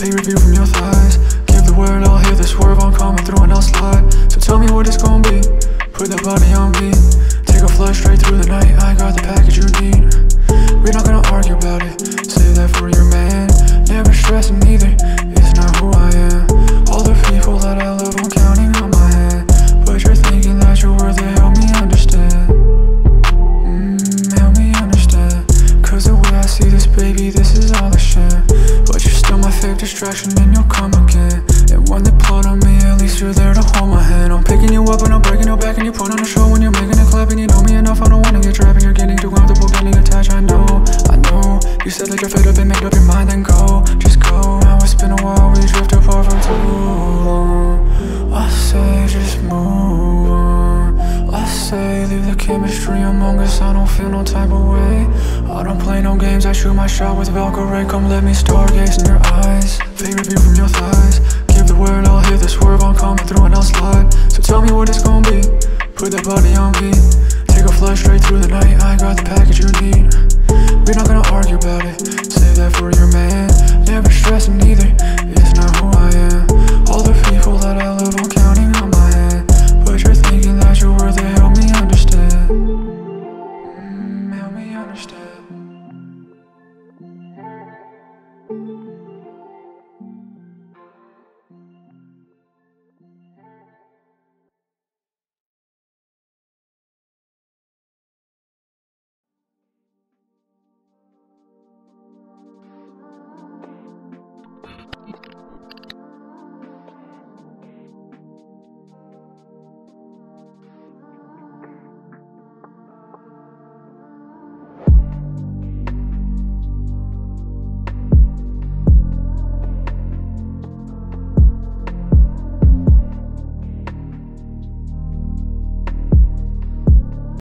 Pay review from your thighs. Give the word, I'll hear the swerve. I'm coming through and I'll slide. So tell me what it's gonna be. Put that body on me. Take a flight straight through the night. I got the package you need. We're not gonna argue about it. Save that for your man. Never stress him either. It's not who I am. All the people that I love, I'm counting on my hand. But you're thinking that you're worth it. Help me understand. Help me understand. Cause the way I see this, baby, this is all I share. But you're still my fake distraction, and you'll come again. And when they plot on me, at least you're there to hold my hand. I'm picking you up and I'm breaking your back, and you put on a show when you're making a clap. And you know me enough, I don't wanna get trapped. And you're getting too comfortable, getting attached. I know. You said that you're fed up and made up your mind, then go. Just go. Now it's been a while, we drift apart for too long. I say just move on. I say leave the chemistry among us. I don't feel no type of way. I don't play no games, I shoot my shot with Valkyrie. Come let me stargaze in your eyes. Favorite view from your thighs. The word, I'll hear the swerve, I'm coming through and I'll slide. So tell me what it's gonna be. Put that body on me. Take a flight straight through the night. I got the package you need. We're not gonna argue about it. Save that for your man. Never stress him either.